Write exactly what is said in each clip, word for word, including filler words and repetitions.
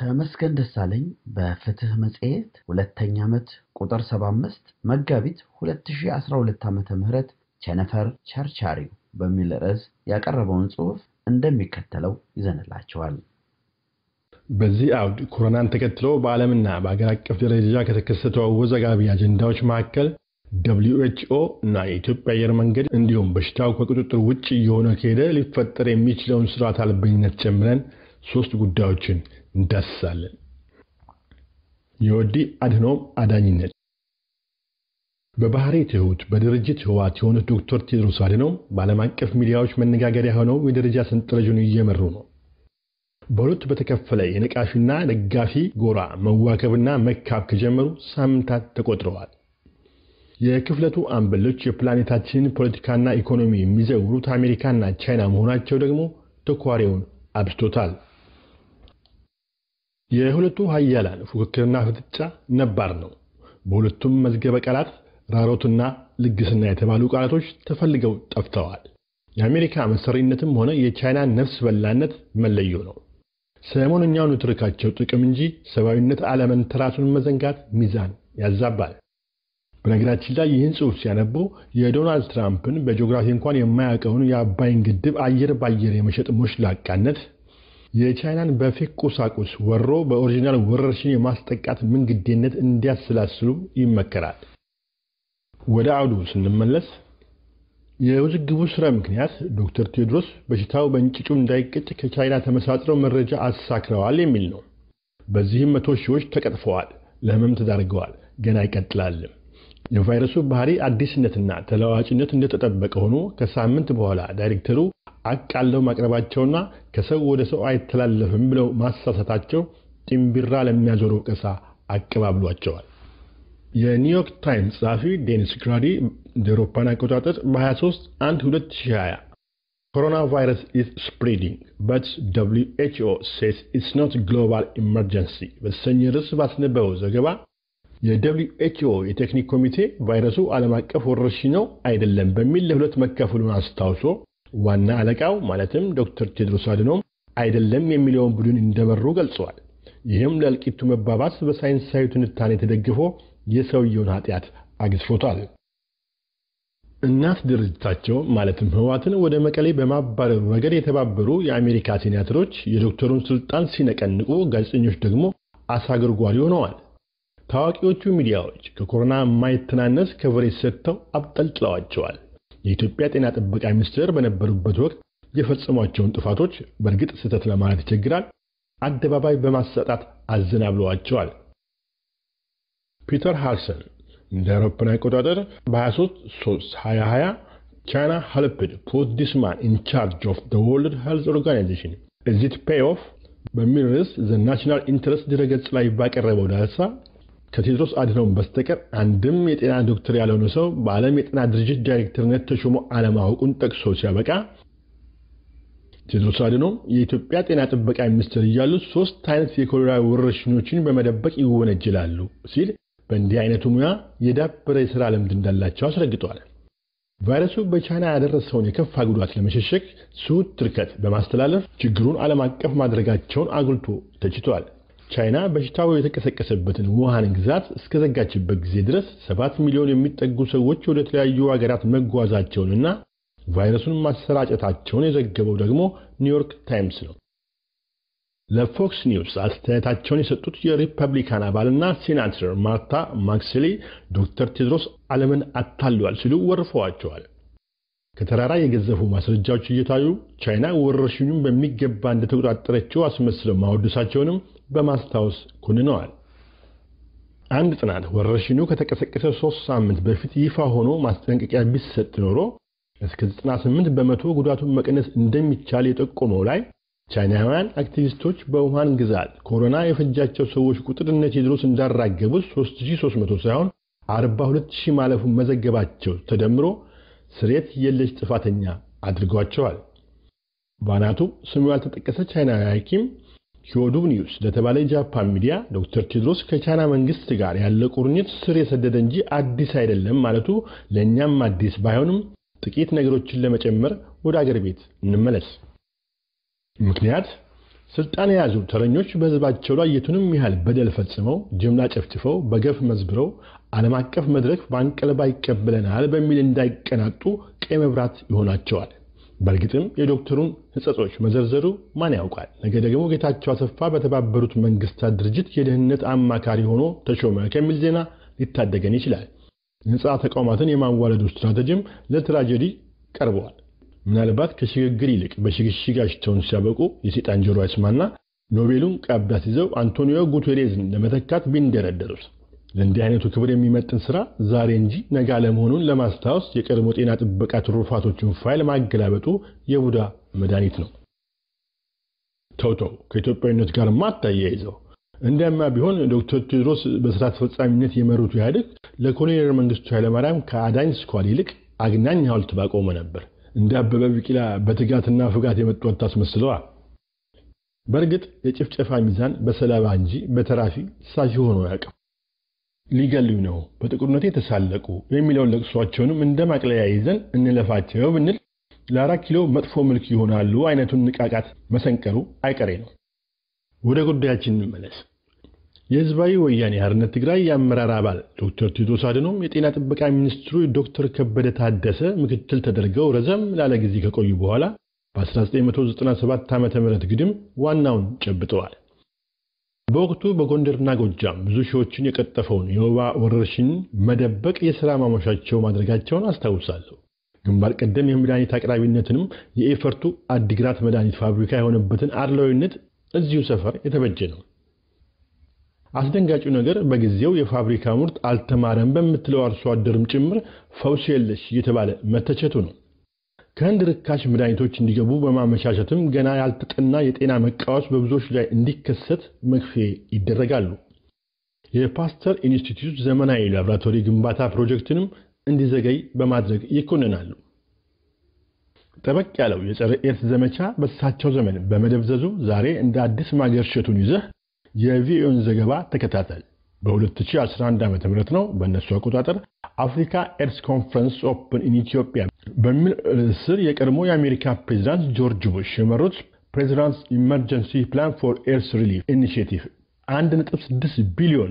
ተመስገን ደሳለኝ በፍትህ መጽሔት ሁለተኛ ዓመት ቁጥር ሰባ አምስት መጋቢት ሁለት ሺህ አስራ ሁለት ዓመተ ምህረት ቸነፈር ቸርቻሪው በሚል ርዕስ ያቀረበውን ጽሑፍ እንደሚከተለው ይዘንላችኋል። በዚህ አውድ ኮሮናን ተከትሎ በአለምና በአገር አቀፍ ደረጃ ከተከሰተው ወዘጋቢ አጀንዳዎች መካከል ደብሊው ኤች ኦ እና የኢትዮጵያ አየር መንገድ እንዲሁም በሽታው ከቁጥጥር ውጪ የሆነ ከሄደ ሊፈጠር የሚችለውን ስርዓት አልበኝነት ጨምረን ሶስት ጉዳዮችን እንዳስሳለን። የወዲ አድኖም አዳኝነት በባህሪ ተውት በድርጅት ህዋት የሆነ ዶክተር ቴድሮስ አድኖም በዓለም አቀፍ ሚዲያዎች መነጋገሪያ ሆነው የደረጃ ሰንጠረዡን እየመሩ ነው። በሁለት በተከፈለ የነቃፊና ደጋፊ ጎራ መዋከብና መካብ ከጀመሩ ሳምንታት ተቆጥረዋል። የክፍለቱ አንበሎች የፕላኔታችን ፖለቲካና ኢኮኖሚ የሚዘውሩት አሜሪካና ቻይና መሆናቸው ደግሞ ተኳሪውን አብስቶታል። የሁለቱ ኃያላን ፉክክርና ፍጥጫ ነባር ነው። በሁለቱም መዝገበ ቃላት ራሮትና ልግስና የተባሉ ቃላቶች ተፈልገው ጠፍተዋል። የአሜሪካ መሰሪነትም ሆነ የቻይና ነፍስ በላነት መለዩ ነው። ሰሞኑኛው ንትርካቸው ጥቅም እንጂ ሰብአዊነት አለመንተራቱን መዘንጋት ሚዛን ያዛባል። በነገራችን ላይ ይህን ጽሑፍ ሲያነቡ የዶናልድ ትራምፕን በጂኦግራፊ እንኳን የማያውቀውን የአባይን ግድብ አየር ባየር የመሸጥ ሞሽላቃነት የቻይናን በፌክ ቁሳቁስ ወሮ በኦሪጂናል ወረርሽኝ የማስጠቃት ምንግዴነት እንዲያስላስሉ ይመከራል። ወደ አውዱ ስንመለስ የውዝግቡ ስረ ምክንያት ዶክተር ቴድሮስ በሽታው በእንጭጩ እንዳይቀጭ ከቻይና ተመሳጥረው መረጃ አሳክረዋል የሚል ነው። በዚህም መቶ ሺዎች ተቀጥፈዋል፣ ለህመም ተዳርገዋል፣ ገና ይቀጥላል። የቫይረሱ ባህሪ አዲስነትና ተለዋዋጭነት እንደተጠበቀ ሆኖ ከሳምንት በኋላ ዳይሬክተሩ አቃለው ማቅረባቸውና ከሰው ወደ ሰው አይተላለፍም ብለው ማሳሳታቸው ጢምብራ ለሚያዞረው ቀሳ አቀባብሏቸዋል። የኒውዮርክ ታይምስ ጸሐፊ ዴኒስ ግራዲ በአውሮፓውያን አቆጣጠር በ23 አንድ 2020 ኮሮና ቫይረስ ኢዝ ስፕሬዲንግ በት ደብሊው ኤች ኦ says it's not global emergency በሰኝ ርዕስ ባስነበበው ዘገባ የWHO የቴክኒክ ኮሚቴ ቫይረሱ ዓለም አቀፍ ወረርሽኝ ነው አይደለም በሚል ለሁለት መከፈሉን አስታውሶ ዋና አለቃው ማለትም ዶክተር ቴድሮስ አድኖም አይደለም የሚለውን ቡድን እንደመሩ ገልጿል። ይህም ለልቂቱ መባባስ በሳይንሳዊ ትንታኔ ተደግፎ የሰውየውን ኃጢያት አግዝፎታል። እናት ድርጅታቸው ማለትም ህዋትን ወደ መቀሌ በማባረሩ ነገር የተባበሩ የአሜሪካ ሴናተሮች የዶክተሩን ስልጣን ሲነቀንቁ ጋዜጠኞች ደግሞ አሳግርጓሪ ሆነዋል። ታዋቂዎቹ ሚዲያዎች ከኮሮና ማይተናነስ ከቨሬጅ ሰጥተው አብጠልጥለዋቸዋል። የኢትዮጵያ ጤና ጥበቃ ሚኒስቴር በነበሩበት ወቅት የፈጸሟቸውን ጥፋቶች በእርግጥ ስህተት ለማለት ይቸግራል፣ አደባባይ በማሰጣት አዘናብለዋቸዋል። ፒተር ሃርሰን እንደ አውሮፓውያን አቆጣጠር በ23 3 2020 ቻይና ሄልፕድ ፑት ዲስ ማን ኢን ቻርጅ ኦፍ ዘ ወርልድ ሄልዝ ኦርጋናይዜሽን ኢዝ ኢት ፔይ ኦፍ በሚል ርዕስ ዘ ናሽናል ኢንትረስት ድረገጽ ላይ ባቀረበው ዳሰሳ ከቴድሮስ አድኖም በስተቀር አንድም የጤና ዶክተር ያልሆነ ሰው በዓለም የጤና ድርጅት ዳይሬክተርነት ተሾሞ አለማወቁን ጠቅሶ ሲያበቃ ቴድሮስ አድኖም የኢትዮጵያ ጤና ጥበቃ ሚኒስትር እያሉ ሶስት አይነት የኮሌራ ወረርሽኞችን በመደበቅ ይወነጀላሉ ሲል በእንዲህ አይነቱ ሙያ የዳበረ የሥራ ልምድ እንዳላቸው አስረግጧል። ቫይረሱ በቻይና ያደረሰውን የከፋ ጉዳት ለመሸሸግ ስውር ትርክት በማስተላለፍ ችግሩን ዓለም አቀፍ ማድረጋቸውን አጉልቶ ተችቷል። ቻይና በሽታው የተከሰከሰበትን ውሃን ግዛት እስከዘጋችበት ጊዜ ድረስ ሰባት ሚሊዮን የሚጠጉ ሰዎች ወደ ተለያዩ ሀገራት መጓዛቸውንና ቫይረሱን ማሰራጨታቸውን የዘገበው ደግሞ ኒውዮርክ ታይምስ ነው። ለፎክስ ኒውስ አስተያየታቸውን የሰጡት የሪፐብሊካን አባልና ሴናተር ማርታ ማክስሊ ዶክተር ቴድሮስ ዓለምን አታሏል ሲሉ ወርፈዋቸዋል። ከተራራ የገዘፉ ማስረጃዎች እየታዩ ቻይና ወረርሽኙን በሚገባ እንደተቆጣጠረችው አስመስለው ማወደሳቸውንም በማስታወስ ኮንነዋል። አንድ ጥናት ወረርሽኙ ከተከሰከሰ ሶስት ሳምንት በፊት ይፋ ሆኖ ማስጠንቀቂያ ቢሰጥ ኖሮ እስከ ዘጠና ስምንት በመቶ ጉዳቱን መቀነስ እንደሚቻል የጠቆመው ላይ ቻይናውያን አክቲቪስቶች በውሃን ግዛት ኮሮና የፈጃቸው ሰዎች ቁጥር እነ ቴድሮስ እንዳራገቡት ሶስት ሺህ ሶስት መቶ ሳይሆን አርባ ሁለት ሺህ ማለፉን መዘገባቸው ተደምሮ ስሬት የለሽ ጥፋተኛ አድርጓቸዋል። ባናቱ ስሙ ያልተጠቀሰ ቻይናዊ ሐኪም ኪዮዱ ኒውስ ለተባለ የጃፓን ሚዲያ ዶክተር ቴድሮስ ከቻይና መንግስት ጋር ያለው ቁርኝት ስር የሰደደ እንጂ አዲስ አይደለም ማለቱ ለኛም አዲስ ባይሆንም ጥቂት ነገሮችን ለመጨመር ወደ አገር ቤት እንመለስ። ምክንያት سلطان يازو ترنيوش بهزباچو لا يتونم يحل بدل فصمو جملا چفچفو بغف مزبرو عالم አቀፍ መድረክ ባንቀልባ ይቀበለናል በሚል እንዳይቀናጡ ቀይ መብራት ይሆናቸዋል በልግጥም የዶክተሩን ህጸጾች መዘርዘሩ ማን ያውቃል ነገ ደግሞ ጌታቸው አሰፋ በተባበሩት መንግስታት ድርጅት የደህንነት አማካሪ ሆኖ ተሾመ ከሚል ዜና ሊታደገን ይችላል ንጻ ተቋማትን የማዋለዱ ስትራቴጂም ለትራጀዲ ቀርቧል ምናልባት ከሽግግር ይልቅ በሽግሽጋሽቶን ሲያበቁ የሰይጣን ጆሮ አይስማና ኖቤሉን ቀብዳት ይዘው አንቶኒዮ ጉቴሬዝን ለመተካት ቢንደረደሩት ለእንዲህ አይነቱ ክብር የሚመጥን ስራ ዛሬ እንጂ ነገ አለመሆኑን ለማስታወስ የቀድሞ ጤና ጥበቃ ትሩፋቶችን ፋይል ማገላበጡ የቡዳ መዳኒት ነው። ቶቶ ከኢትዮጵያዊነት ጋር ማታያይዘው እንደማ ቢሆን ዶክተር ቴዎድሮስ በስራት ፈጻሚነት የመሩት ያድግ ለኮሎኔል መንግስቱ ኃይለማርያም ከአዳኝ ስኳል ይልቅ አግናኝ ሐውልት ባቆመ ነበር። እንደ አበበ ቢቂላ በትጋትና ፍጋት የመጡ ወጣት መስለዋ በርግጥ የጭፍጨፋ ሚዛን በሰላባ እንጂ በተራፊ ሳሽ ሆኖ ያቀፈ ሊገልዩ ነው በጥቁርነቴ ተሳለቁ የሚለውን ለቅሷቸውንም እንደማቅለያ ይዘን እንለፋቸው ብንል ለአራት ኪሎ መጥፎ ምልክ ይሆናሉ አይነቱን ንቃቃት መሰንቀሩ አይቀሬ ነው ወደ ጉዳያችን እንመለስ የህዝባዊ ወያኔ ሓርነት ትግራይ ያመራር አባል ዶክተር ቴዎድሮስ አድኖም የጤና ጥበቃ ሚኒስትሩ ዶክተር ከበደ ታደሰ ምክትል ተደርገው ረዘም ላለ ጊዜ ከቆዩ በኋላ በ1997 ዓመተ ምህረት ግድም ዋናውን ጨብጠዋል በወቅቱ በጎንደርና ጎጃም ብዙ ሺዎችን የቀጠፈውን የወባ ወረርሽኝ መደበቅ የሥራ ማሞሻቸው ማድረጋቸውን አስታውሳለሁ። ግንባር ቀደም የመድኃኒት አቅራቢነትንም የኤፈርቱ አዲግራት መድኃኒት ፋብሪካ የሆነበትን አድላዊነት እዚሁ ሰፈር የተበጀ ነው። አስደንጋጩ ነገር በጊዜው የፋብሪካ ምርት አልተማረም በምትለው አርሶ አደርም ጭምር ፈውስ የለሽ እየተባለ መተቸቱ ነው። ከህንድ ርካሽ መድኃኒቶች እንዲገቡ በማመቻቸትም ገና ያልተጠና የጤና መቃወስ በብዙዎች ላይ እንዲከሰት መክፈያ ይደረጋሉ። የፓስተር ኢንስቲትዩት ዘመናዊ ላብራቶሪ ግንባታ ፕሮጀክትንም እንዲዘገይ በማድረግ ይኮነናሉ። ጠበቅ ያለው የጸረ ኤድስ ዘመቻ በሳቸው ዘመን በመደብዘዙ ዛሬ እንደ አዲስ ማገርሸቱን ይዘህ የቪኦኤን ዘገባ ተከታተል። በ2011 ዓ.ም ነው በእነሱ አቆጣጠር አፍሪካ ኤድስ ኮንፈረንስ ኦፕን ኢን ኢትዮጵያ በሚል ስር የቀድሞ የአሜሪካ ፕሬዝዳንት ጆርጅ ቡሽ የመሩት ፕሬዝዳንትስ ኢመርጀንሲ ፕላን ፎር ኤድስ ሪሊፍ ኢኒሺየቲቭ one point six ቢሊዮን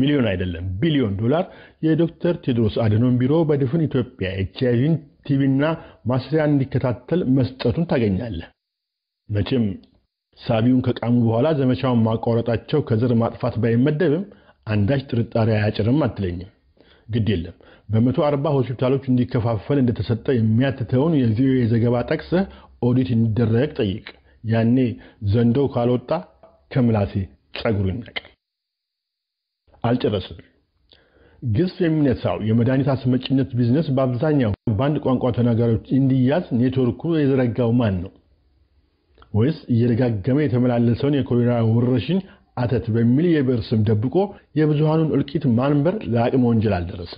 ሚሊዮን አይደለም ቢሊዮን ዶላር የዶክተር ቴዎድሮስ አድኖም ቢሮ በድፍን ኢትዮጵያ ኤችአይቪን ቲቪና ማስሪያን እንዲከታተል መስጠቱን ታገኛለህ መቼም ሳቢውን ከቃሙ በኋላ ዘመቻውን ማቋረጣቸው ከዘር ማጥፋት ባይመደብም አንዳች ጥርጣሬ ያጭርም አትለኝም ግድ የለም በ140 ሆስፒታሎች እንዲከፋፈል እንደተሰጠ የሚያትተውን የቪኦኤ ዘገባ ጠቅሰ ኦዲት እንዲደረግ ጠይቅ ያኔ ዘንዶ ካልወጣ ከምላሴ ጸጉሩ ይነቀል አልጨረስም ግስፍ የሚነሳው የመድኃኒት አስመጪነት ቢዝነስ በአብዛኛው በአንድ ቋንቋ ተናጋሪዎች እንዲያዝ ኔትወርኩ የዘረጋው ማን ነው ወይስ የረጋገመ የተመላለሰውን የኮሌራ ወረርሽኝ አተት በሚል የበርስም ደብቆ የብዙሃኑን እልቂት ማንበር ለአቅመ ወንጀል አልደረሰ።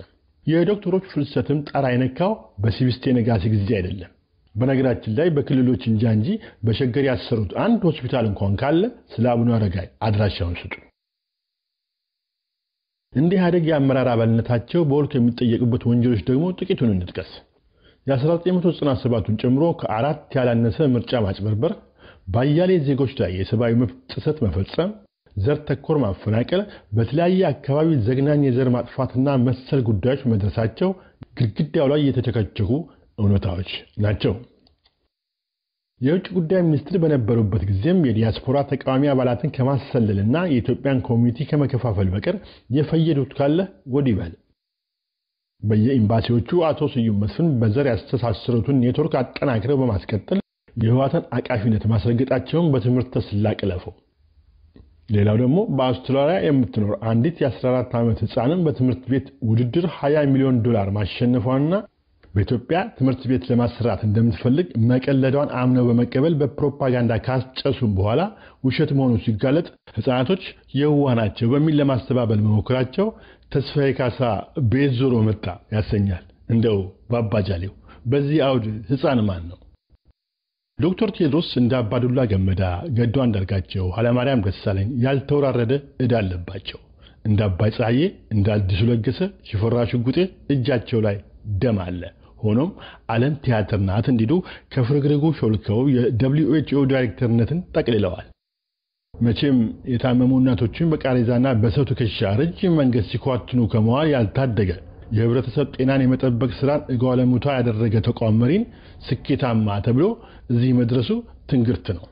የዶክተሮች ፍልሰትም ጣራ አይነካው በሲቪስቴ ነጋሲ ጊዜ አይደለም። በነገራችን ላይ በክልሎች እንጃ እንጂ በሸገር ያሰሩት አንድ ሆስፒታል እንኳን ካለ ስለ አቡነ አረጋይ አድራሻውን ስጡ። እንዲህ አደግ ያመራር አባልነታቸው በወልክ የሚጠየቁበት ወንጀሎች ደግሞ ጥቂቱን እንጥቀስ። የ1997ን ጨምሮ ከአራት ያላነሰ ምርጫ ማጭበርበር ባያሌ ዜጎች ላይ የሰብአዊ መብት ጥሰት መፈጸም ዘር ተኮር ማፈናቀል በተለያየ አካባቢ ዘግናኝ የዘር ማጥፋትና መሰል ጉዳዮች መድረሳቸው ግድግዳው ላይ የተቸከቸኩ እውነታዎች ናቸው። የውጭ ጉዳይ ሚኒስትር በነበሩበት ጊዜም የዲያስፖራ ተቃዋሚ አባላትን ከማሰለልና የኢትዮጵያን ኮሚኒቲ ከመከፋፈል በቀር የፈየዱት ካለ ወዲ ይበል። በየኤምባሲዎቹ አቶ ስዩም መስፍን በዘር ያስተሳሰሩትን ኔትወርክ አጠናክረው በማስቀጠል የህዋታን አቃፊነት ማስረግጣቸውን በትምርት ተስላቅ ለፈው ሌላው ደግሞ በአውስትራሊያ የምትኖር አንዲት የ14 ዓመት ህፃንም በትምርት ቤት ውድድር ሃያ ሚሊዮን ዶላር ማሸነፏና በኢትዮጵያ ትምርት ቤት ለማስራት እንደምትፈልግ መቀለዷን አምነው በመቀበል በፕሮፓጋንዳ ካስጨሱም በኋላ ውሸት መሆኑ ሲጋለጥ ህፃናቶች የዋናቸው በሚል ለማስተባበል መሞከራቸው ተስፋዬ ካሳ ቤት ዞሮ መጣ ያሰኛል እንደው ባባጃሌው በዚህ አውድ ህፃን ማን ነው ዶክተር ቴዎድሮስ እንደ አባዱላ ገመዳ ገዱ አንደርጋቸው ኃላማርያም ደሳለኝ ያልተወራረደ እዳ አለባቸው እንደ አባይ ጻዬ እንደ አዲሱ ለገሰ ሽፈራሽ ጉጤ እጃቸው ላይ ደም አለ ሆኖም ዓለም ቲያትር ናት እንዲሉ ከፍርግርጉ ሾልከው የWHO ዳይሬክተርነትን ተቀልለዋል مچم يتعممون ناتوچين بكاريزانا بساتو كشارج من قسيكوات نوكموا يالتادقه የህብረተሰብ ጤናን የመጠበቅ ስራ እጓለሙታ ያደረገ ተቋማሪን ስኬታማ ተብሎ እዚህ መድረሱ ትንግርት ነው።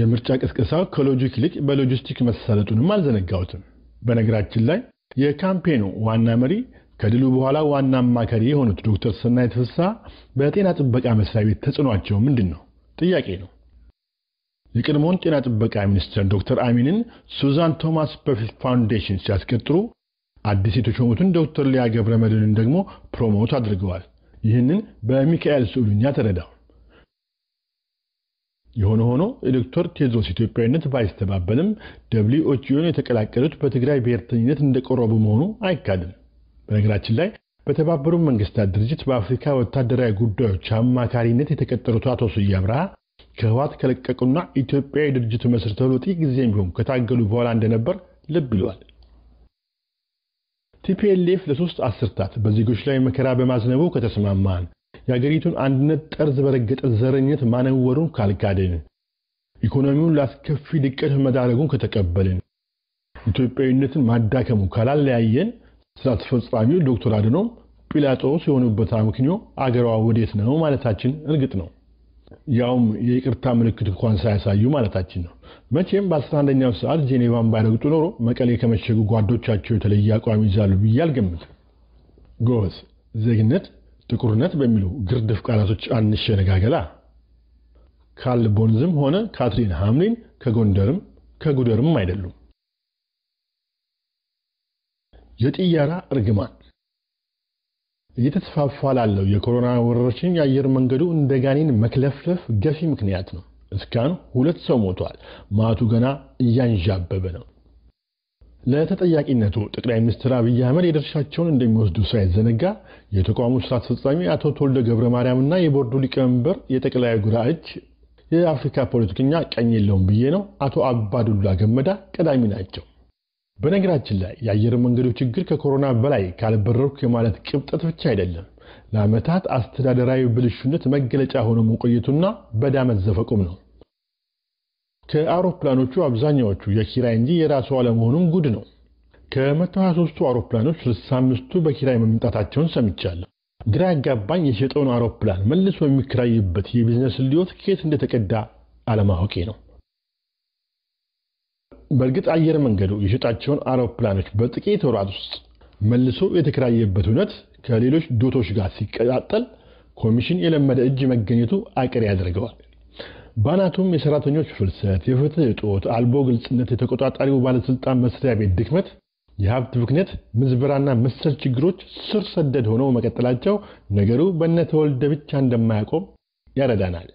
የምርጫ ቅስቀሳው ከሎጂስቲክ ልክ በሎጂስቲክ መሰለጡንም አልዘነጋውትም። በነግራችን ላይ የካምፔኑ ዋና መሪ ከድሉ በኋላ ዋና አማካሪ የሆኑት ዶክተር ሰናይ ተፈሳ በጤና ጥበቃ መስሪያ ቤት ተጽኗቸው ምንድነው ጥያቄ ነው። የቀድሞውን ጤና ጥበቃ ሚኒስትር ዶክተር አሚንን ሱዛን ቶማስ በፊት ፋውንዴሽን ሲያስቀጥሩ አዲስ የተሾሙትን ዶክተር ሊያ ገብረመድህንን ደግሞ ፕሮሞት አድርገዋል። ይህንን በሚካኤል ሱሉኛ ተረዳው። የሆነ ሆኖ ዶክተር ቴድሮስ ኢትዮጵያዊነት ባይስተባበልም ደብሊው ኤች ኦ ን የተቀላቀሉት በትግራይ ብሔርተኝነት እንደቆረቡ መሆኑ አይካድም። በነገራችን ላይ በተባበሩት መንግስታት ድርጅት በአፍሪካ ወታደራዊ ጉዳዮች አማካሪነት የተቀጠሩት አቶ ስዬ አብርሃ ከህወሓት ከለቀቁና ኢትዮጵያ ድርጅቱ መስርተው ለጥቂት ጊዜም ቢሆን ከታገሉ በኋላ እንደነበር ልብ ይሏል። ቲ ፒ ኤል ኤፍ ለሶስት አስርታት በዚህጎች ላይ መከራ በማዝነቡ ከተስማማን ያገሪቱን አንድነት ጠርዝ በረገጠ ዘረኝነት ማነወሩን ካልካደን ኢኮኖሚውን ላስከፊ ድቀት መዳረጉን ከተቀበልን ኢትዮጵያዊነትን ማዳከሙ ካላለያየን ስራተፈጻሚው ዶክተር አድኖም ጲላጦስ የሆኑበት አምክንዮ አገሯ ወዴት ነው ማለታችን እርግጥ ነው። ያውም የይቅርታ ምልክት እንኳን ሳይሳዩ ማለታችን ነው። መቼም በአስራ አንደኛው ሰዓት ጄኔቫን ባይረግጡ ኖሮ መቀሌ ከመሸጉ ጓዶቻቸው የተለየ አቋም ይዛሉ ብዬ አልገምትም። ጎበዝ ዜግነት ጥቁርነት በሚሉ ግርድፍ ቃላቶች አንሸነጋገላ። ካርል ቦንዝም ሆነ ካትሪን ሃምሊን ከጎንደርም ከጉደርም አይደሉም። የጥያራ እርግማን የተስፋፋላለው የኮሮና ወረርሽኝ ያየር መንገዱ እንደጋኔን መክለፍለፍ ገፊ ምክንያት ነው። እስካሁን ሁለት ሰው ሞቷል። ማቱ ገና እያንዣበበ ነው። ለተጠያቂነቱ ጠቅላይ ሚኒስትር አብይ አህመድ የድርሻቸውን እንደሚወስዱ ሳይዘነጋ የተቋሙ ስራ አስፈጻሚ አቶ ተወልደ ገብረማርያምና የቦርዱ ሊቀመንበር የጠቅላይ ጉራጅ የአፍሪካ ፖለቲከኛ ቀኝ የለውም ብዬ ነው አቶ አባዱላ ገመዳ ቀዳሚ ናቸው። በነገራችን ላይ ያየር መንገዱ ችግር ከኮሮና በላይ ካልበረርኩ ማለት ቅብጠት ብቻ አይደለም። ለአመታት አስተዳደራዊ ብልሹነት መገለጫ ሆኖ መቆየቱና በዳመት ዘፈቁም ነው። ከአውሮፕላኖቹ አብዛኛዎቹ የኪራይ እንጂ የራሱ አለመሆኑም ጉድ ነው። ከመቶ ሃያ ሶስቱ አውሮፕላኖች ስልሳ አምስቱ በኪራይ መምጣታቸውን ሰምቻለሁ። ግራ ያጋባኝ የሸጠውን አውሮፕላን መልሶ የሚከራይበት የቢዝነስ ሊዮት ኬት እንደተቀዳ አለማወቄ ነው። በርግጥ አየር መንገዱ የሸጣቸውን አውሮፕላኖች በጥቂት ወራት ውስጥ መልሶ የተከራየበት ሁነት ከሌሎች ዶቶች ጋር ሲቀጣጠል ኮሚሽን የለመደ እጅ መገኘቱ አቀሪ ያደርገዋል። ባናቱም የሰራተኞች ፍልሰት፣ የፍትህ ጦት፣ አልቦ ግልጽነት፣ የተቆጣጣሪው ባለስልጣን መስሪያ ቤት ድክመት፣ የሀብት ብክነት፣ ምዝበራና መሰል ችግሮች ስር ሰደድ ሆነው መቀጠላቸው ነገሩ በእነተወልደ ብቻ እንደማያቆም ያረዳናል።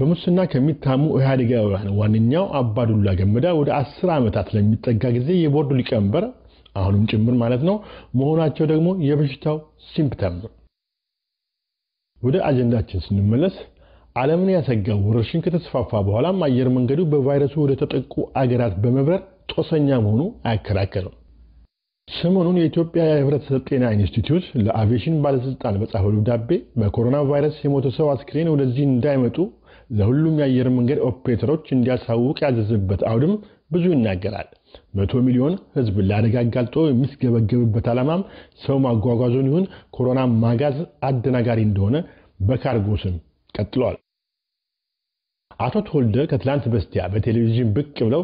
በሙስና ከሚታሙ ኢህአዴጋውያን ዋንኛው አባዱላ ገመዳ ወደ አስር አመታት ለሚጠጋ ጊዜ የቦርዱ ሊቀመንበር አሁንም ጭምር ማለት ነው መሆናቸው ደግሞ የበሽታው ሲምፕተም ነው። ወደ አጀንዳችን ስንመለስ ዓለምን ያሰጋው ወረርሽኝ ከተስፋፋ በኋላ አየር መንገዱ በቫይረሱ ወደ ተጠቁ አገራት በመብረር ጦሰኛ መሆኑ አይከራከርም። ሰሞኑን የኢትዮጵያ የህብረተሰብ ጤና ኢንስቲትዩት ለአቪዬሽን ባለስልጣን በጻፈው ደብዳቤ በኮሮና ቫይረስ የሞተ ሰው አስክሬን ወደዚህ እንዳይመጡ ለሁሉም የአየር መንገድ ኦፕሬተሮች እንዲያሳውቅ ያዘዘበት አውድም ብዙ ይናገራል። መቶ ሚሊዮን ህዝብ ለአደጋ አጋልጦ የሚስገበገብበት ዓላማም ሰው ማጓጓዙን ይሁን ኮሮና ማጋዝ አደናጋሪ እንደሆነ በካርጎ ስም ቀጥሏል። አቶ ተወልደ ከትላንት በስቲያ በቴሌቪዥን ብቅ ብለው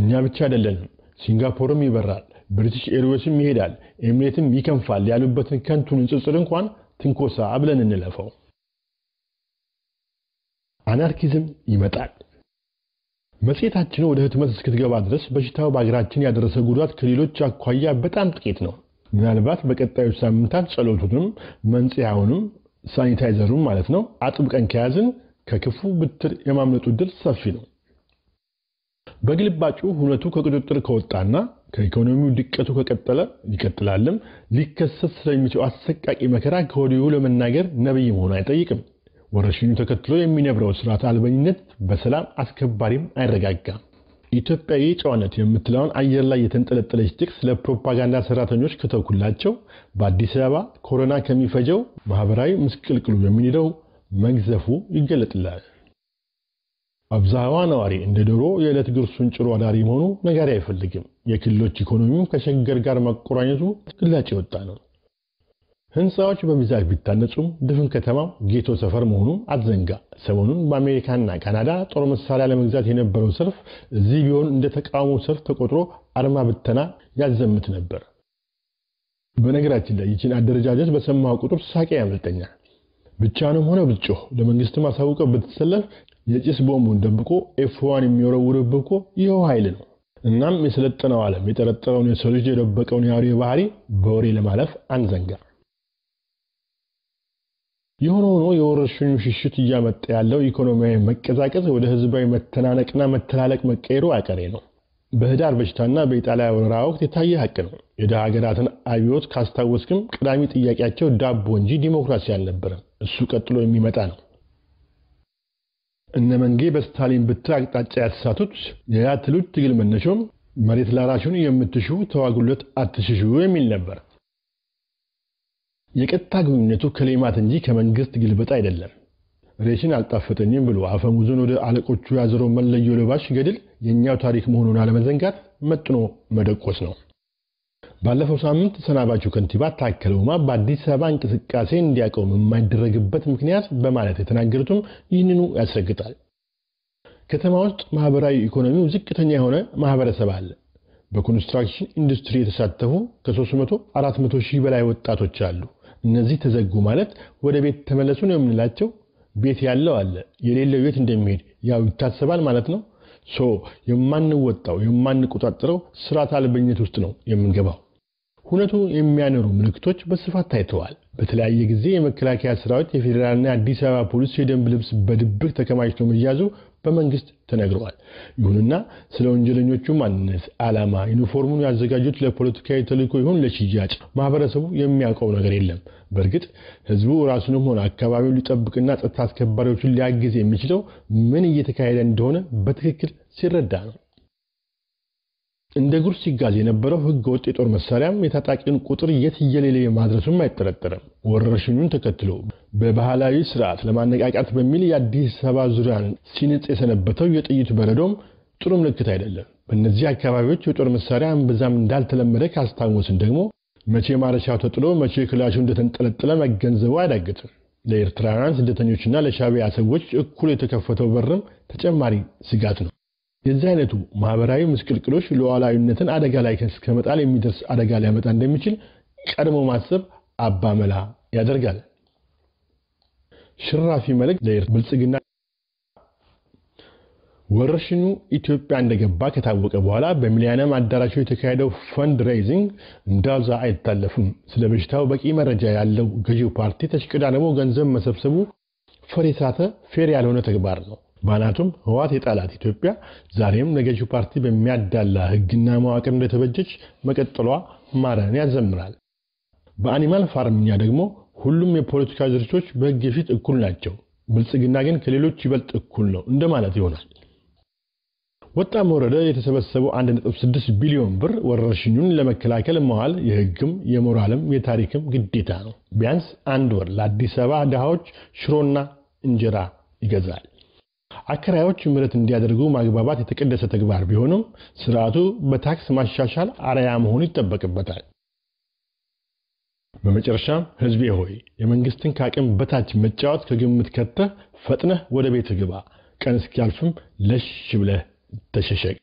እኛ ብቻ አይደለንም፣ ሲንጋፖርም ይበራል፣ ብሪቲሽ ኤርዌስም ይሄዳል፣ ኤሚሬትም ይከንፋል ያሉበትን ከንቱን ንጽጽር እንኳን ትንኮሳ ብለን እንለፈው። አናርኪዝም ይመጣል። መጽሔታችን ወደ ህትመት እስክትገባ ድረስ በሽታው በአገራችን ያደረሰ ጉዳት ከሌሎች አኳያ በጣም ጥቂት ነው። ምናልባት በቀጣዩ ሳምንታት ጸሎቱንም መንጽያውንም ሳኒታይዘሩም ማለት ነው አጥብቀን ከያዝን ከክፉ ብትር የማምለጡ ድል ሰፊ ነው። በግልባጩ ሁነቱ ከቁጥጥር ከወጣና ከኢኮኖሚው ድቀቱ ከቀጠለ ይቀጥላልም ሊከሰት ስለሚችል አሰቃቂ መከራ ከወዲሁ ለመናገር ነብይ መሆን አይጠይቅም። ወረርሽኙ ተከትሎ የሚነብረው ስርዓት አልበኝነት በሰላም አስከባሪም አይረጋጋም። ኢትዮጵያዊ ጨዋነት የምትለውን አየር ላይ የተንጠለጠለች ጥቅስ ለፕሮፓጋንዳ ሰራተኞች ከተውኩላቸው በአዲስ አበባ ኮሮና ከሚፈጀው ማህበራዊ ምስቅልቅሉ የሚንደው መግዘፉ ይገለጥላል። አብዛኛው አሪ እንደ ድሮ የዕለት ግርሱን ጭሮ አዳሪ መሆኑ ነገር አይፈልግም የክልሎች ኢኮኖሚው ከሸገር ጋር መቆራኘቱ ግላጭ ይወጣ ነው ህንሳዎች በሚዛጅ ቢታነጹም ድፍን ከተማው ጌቶ ሰፈር መሆኑ አትዘንጋ ሰሞኑን በአሜሪካና ካናዳ ጦር መሳሪያ ለመግዛት የነበረው ሰርፍ እዚህ ቢሆን እንደ ተቃውሞ ሰርፍ ተቆጥሮ አርማ ብተና ያዘምት ነበር በነገራችን ላይ ይችን አደረጃጀት በሰማው ቁጥር ሳቄ ያመልጠኛል ብቻንም ሆነ ብጮህ ለመንግስት ማሳውቀ በተሰለፈ የጭስ ቦምቡን ደብቆ ኤፍ1 የሚወረውርብኮ ይሄው ኃይል ነው እናም የሰለጠነው ዓለም የተረጠረውን የሰልጅ የደበቀውን ያሪ ባህሪ በወሬ ለማለፍ አንዘንጋ ይሆነ ሆኖ የወረሽኙ ሽሽት ያመጣ ያለው ኢኮኖሚያዊ መቀዛቀዝ ወደ ህዝባዊ መተናነቅና መተላለቅ መቀየሩ አቀሬ ነው በህዳር በሽታና በኢጣሊያ ወረራ ወቅት የታየ ሀቅ ነው የዳሀገራትን አብዮት ካስተዋወስክም ቀዳሚ ጥያቄያቸው ዳቦ እንጂ ዲሞክራሲ አልነበረ እሱ ቀጥሎ የሚመጣ ነው እነ መንጌ በስታሊን በትራክታጫ ያሳቱት የያትሉት ትግል መነሾም መሬት ላራሹን የምትሹ ተዋጉለት አትሽሹ የሚል ነበር የቀጣ ግንኙነቱ ከሌማት እንጂ ከመንግስት ግልበጣ አይደለም ሬሽን አልጣፈጠኝም ብሎ አፈሙዙን ወደ አለቆቹ ያዘረው መለየው ለባሽ ገድል የኛው ታሪክ መሆኑን አለመዘንጋት መጥኖ መደቆስ ነው ባለፈው ሳምንት ሰናባቹ ከንቲባ ታከለውማ በአዲስ አበባ እንቅስቃሴ እንዲያቆም የማይደረግበት ምክንያት በማለት የተናገሩትም ይህንኑ ያስረግጣል ከተማው ውስጥ ማህበራዊ ኢኮኖሚው ዝቅተኛ የሆነ ማህበረሰብ አለ በኮንስትራክሽን ኢንዱስትሪ የተሳተፉ ከ300-400ሺህ በላይ ወጣቶች አሉ እነዚህ ተዘጉ ማለት ወደ ቤት ተመለሱ ነው የምንላቸው ቤት ያለው አለ የሌለው ቤት እንደሚሄድ ያው ይታሰባል ማለት ነው ሶ የማንወጣው የማንቆጣጥረው ስራት አልበኝነት ውስጥ ነው የምንገባው ሁነቱ የሚያነሩ ምልክቶች በስፋት ታይተዋል በተለያየ ጊዜ የመከላከያ ስራዎች የፌደራልና አዲስ አበባ ፖሊስ የደንብ ልብስ በድብቅ ተከማችቶ መያዙ በመንግስት ተነግሯል ይሁንና ስለ ወንጀለኞቹ ማንነት አላማ ዩኒፎርሙን ያዘጋጁት ለፖለቲካዊ ተልዕኮ ይሁን ለሽያጭ ማህበረሰቡ የሚያውቀው ነገር የለም በርግጥ ህዝቡ ራሱንም ሆነ አካባቢው ሊጠብቅና ጸጥታ አስከባሪዎችን ሊያግዝ የሚችለው ምን እየተካሄደ እንደሆነ በትክክል ሲረዳ ነው እንደ ጉር ሲጋዝ የነበረው ህገ ወጥ የጦር መሳሪያም የታጣቂውን ቁጥር የትየለሌ ማድረሱም አይተረጠረም ወረርሽኙን ተከትሎ በባህላዊ ስርዓት ለማነቃቃት በሚል የአዲስ አበባ ዙሪያን ሲነጽ የሰነበተው የጥይት በረዶም ጥሩ ምልክት አይደለም በእነዚህ አካባቢዎች የጦር መሳሪያ በዛም እንዳልተለመደ ካስታወስን ደግሞ መቼ ማረሻው ተጥሎ መቼ ክላሹ እንደተንጠለጠለ መገንዘቡ አይዳግትም ለኤርትራውያን ስደተኞችና ለሻዕቢያ ሰዎች እኩል የተከፈተው በርም ተጨማሪ ስጋት ነው የዚህ አይነቱ ማህበራዊ ምስቅልቅሎች ሉዓላዊነትን አደጋ ላይ ከመጣል የሚደርስ አደጋ ላይ ያመጣ እንደሚችል ቀድሞ ማሰብ አባመላ ያደርጋል ሽራፊ መልክ ለኤርትራ ብልጽግና ወረርሽኙ ኢትዮጵያ እንደገባ ከታወቀ በኋላ በሚሊዮንም አዳራሾች የተካሄደው ፈንድ ሬይዚንግ እንዳዛ አይታለፉም ስለበሽታው በቂ መረጃ ያለው ገዢው ፓርቲ ተሽቀዳለሞ ገንዘብ መሰብሰቡ ፈሪሳተ ፌር ያልሆነ ተግባር ነው ባናቱም ህዋት የጣላት ኢትዮጵያ ዛሬም ነገጁ ፓርቲ በሚያዳላ ህግና ማዋቀር እንደተበጀች መቀጠሏ ማራን ያዘምራል በአኒማል ፋርምኛ ደግሞ ሁሉም የፖለቲካ ድርጅቶች በህግ ፊት እኩል ናቸው ብልጽግና ግን ከሌሎች ይበልጥ እኩል ነው እንደማለት ይሆናል ወጣ መወረደ የተሰበሰበው አንድ ነጥብ ስድስት ቢሊዮን ብር ወረርሽኙን ለመከላከል መዋል የህግም የሞራልም የታሪክም ግዴታ ነው ቢያንስ አንድ ወር ለአዲስ አበባ ዳሃዎች ሽሮና እንጀራ ይገዛል አከራዮች ምረት እንዲያደርጉ ማግባባት የተቀደሰ ተግባር ቢሆንም ስራቱ በታክስ ማሻሻል አራያ መሆን ይተበቀበታል በመጨረሻም ህዝብ ሆይ የመንግስትን ካቀም በታች መጫወት ከግምት ከተፈጥነ ወደ ቤት ግባ ቀንስ ያልፍም ለሽ ብለ ተሸሸገ